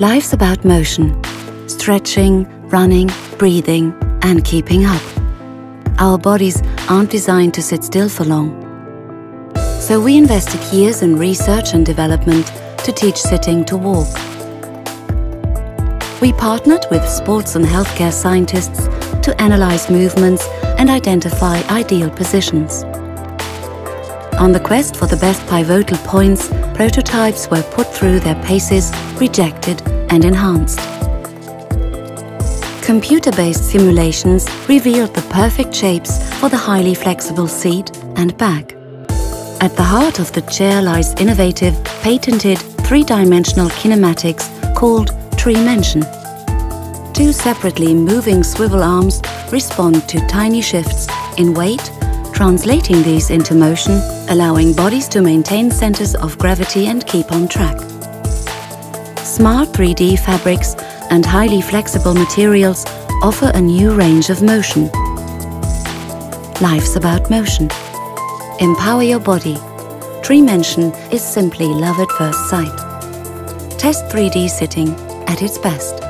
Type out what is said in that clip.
Life's about motion, stretching, running, breathing, and keeping up. Our bodies aren't designed to sit still for long. So we invested years in research and development to teach sitting to walk. We partnered with sports and healthcare scientists to analyze movements and identify ideal positions. On the quest for the best pivotal points, prototypes were put through their paces, rejected and enhanced. Computer-based simulations revealed the perfect shapes for the highly flexible seat and back. At the heart of the chair lies innovative, patented, three-dimensional kinematics called Trimension. Two separately moving swivel arms respond to tiny shifts in weight, translating these into motion, allowing bodies to maintain centers of gravity and keep on track. Smart 3D fabrics and highly flexible materials offer a new range of motion. Life's about motion. Empower your body. Trimension is simply love at first sight. Test 3D sitting at its best.